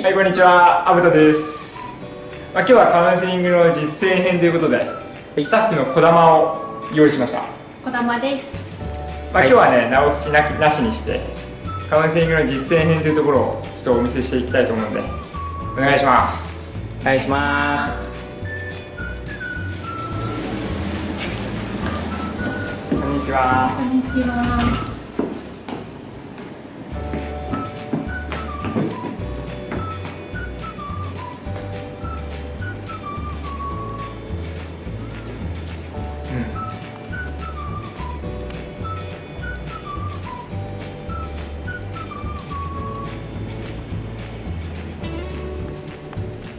はい、こんにちは、アブタです。今日はカウンセリングの実践編ということで、はい、スタッフのこだまを用意しました。こだまです。今日はね、直口なしにしてカウンセリングの実践編というところをちょっとお見せしていきたいと思うので、お願いします。お願いします。こんにちは。こんにちは。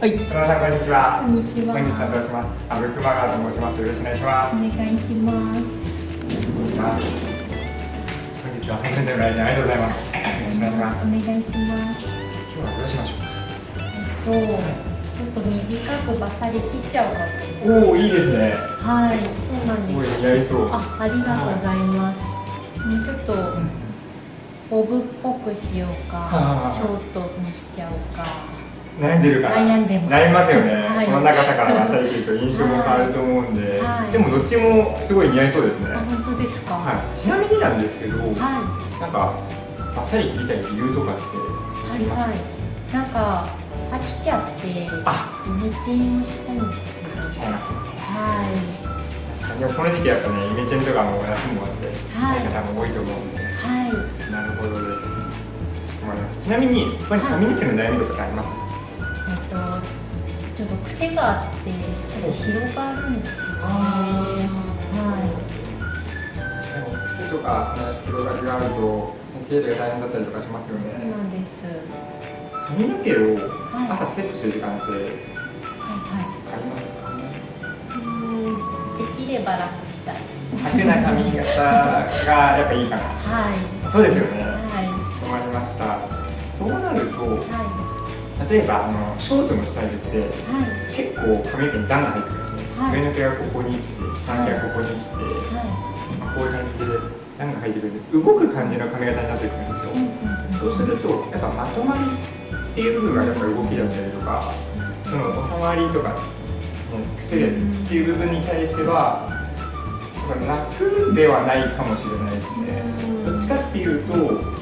はい、こんにちは。本日担当します阿部熊川と申します。よろしくお願いします。お願いします。本日は本編でご来店ありがとうございます。よろしくお願いします。お願いします。今日はどうしましょう。ちょっと短くバサリ切っちゃおうかと。おお、いいですね。はい、そうなんです。やりそう。ありがとうございます。ちょっとボブっぽくしようか、ショートにしちゃおうか。悩んでるから、悩みますよね、はい、この長さからバサリ切ると印象も変わると思うんで、はい、でもどっちもすごい似合いそうですね。本当ですか。はい、ちなみになんですけど、はい、なんかバサリ切りたい理由とかって知りますか。はいはい、なんか飽きちゃってイメチェンをしたいんですけど。飽きちゃいますよね。はい、確かにこの時期やっぱね、イメチェンとかもお休みもあってしたい方も多いと思うんで、はい、なるほどです。ちなみに髪の毛の悩みとかあります？ちょっと癖があって少し広がるんですよね。はい。確かに癖とか、ね、広がりがあると手入れが大変だったりとかしますよね。そうなんです。髪の毛を朝セットする時間って、はい、ありますか？できれば楽したい。楽な髪型がやっぱいいかな。はい。そうですよね。はい。困りました。そうなると。はい。例えばショートのスタイルって、結構髪の毛に段が入ってるんですね。上の毛がここに来て、下の毛がここに来て、こういう感じで段が入ってくるんで、動く感じの髪型になってくるんですよ。そうするとやっぱまとまりっていう部分がやっぱ動きだったりとか、その収まりとか癖っていう部分に対しては楽ではないかもしれないですね。どっちかっていうと、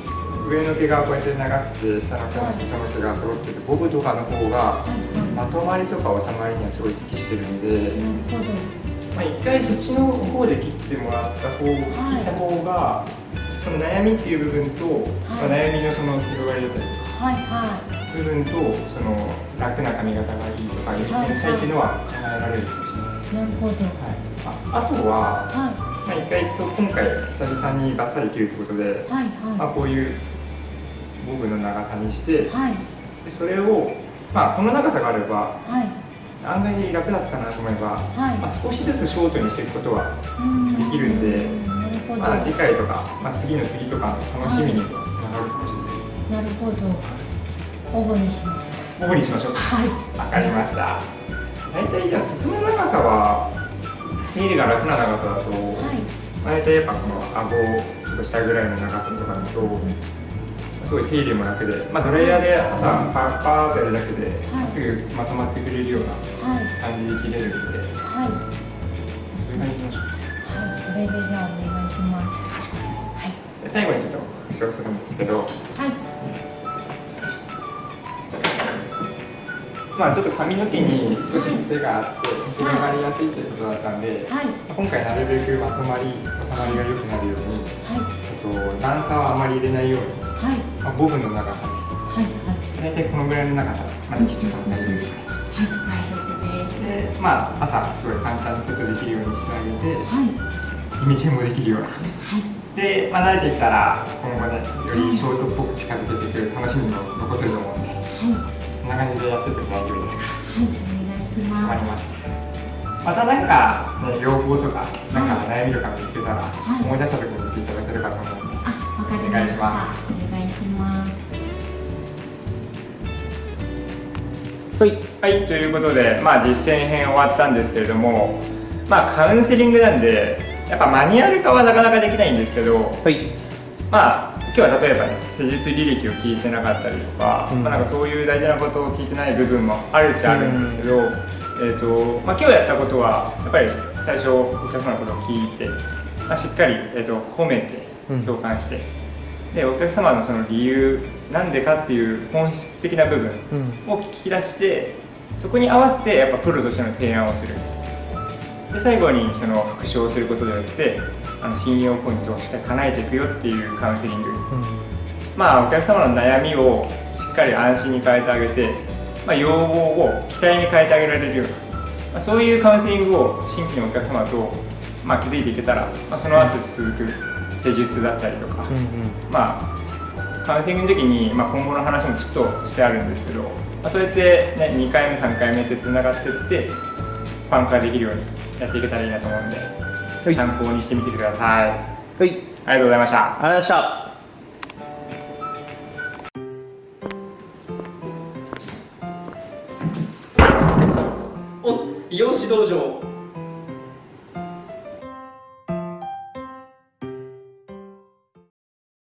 上の毛がこうやって長くて、下の毛も下の毛が揃ってて、ボブとかの方がまとまりとか収まりにはすごい適してるんで、一回そっちの方で切ってもらった方、切った方がその悩みっていう部分と、悩みのその広がりだったりとか部分と、その楽な髪型がいいとかいう検査っていうのは考えられるかもしれないです。なるほど。あとは一回今回久々にバッサリ切るということで、こういうボブの長さにして、それを、この長さがあれば、案外楽だったなと思えば、少しずつショートにしていくことはできるんで、次回とか、次の次とかの楽しみにもつながるかもしれないです。なるほど。ボブにします。ボブにしましょうか。はい。わかりました。大体じゃあ裾の長さは手入れが楽な長さだと、大体やっぱこの顎をちょっと下ぐらいの長さとかだと。すごい手入れも楽で、ドライヤーで朝パーパーってやるだけですぐまとまってくれるような感じで切れるので、そういう感じにしましょう。それでじゃあお願いします。最後にちょっと復唱するんですけど、ちょっと髪の毛に少し癖があって広がりやすいということだったんで、今回なるべくまとまり収まりが良くなるように、段差はあまり入れないように、ボブの長さ、大体このぐらいの長さまで切っちゃったら大丈夫ですから。はい、大丈夫です。朝すごい簡単にセットできるようにしてあげて、イメチェンもできるようなで、慣れてきたら今後ね、よりショートっぽく近づけていく楽しみも残ってると思うんで、こんな感じでやってても大丈夫ですか。お願いします。またなんか要望とか悩みとか見つけたら、思い出した時に見ていただければと思うので、お願いします。はい、ということで、実践編終わったんですけれども、カウンセリングなんでやっぱマニュアル化はなかなかできないんですけど、今日は例えばね、施術履歴を聞いてなかったりとか、まあなんかそういう大事なことを聞いてない部分もあるっちゃあるんですけど、まあ今日やったことはやっぱり最初お客様のことを聞いて、まあ、しっかり褒めて共感して、でお客様のその理由なんでかっていう本質的な部分を聞き出して、そこに合わせてやっぱプロとしての提案をする。で最後にその復唱することによって信用ポイントをしっかり叶えていくよっていうカウンセリング、まあお客様の悩みをしっかり安心に変えてあげて、まあ、要望を期待に変えてあげられるような、まあ、そういうカウンセリングを新規のお客様と、まあ、気づいていけたら、まあ、その後続く施術だったりとか、まあカウンセリングの時に、まあ、今後の話もちょっとしてあるんですけど、まあ、そうやって、ね、2回目3回目ってつながっていってファン化できるようにやっていけたらいいなと思うんで。参考にしてみてください。はい、ありがとうございました。ありがとうございました。美容師道場。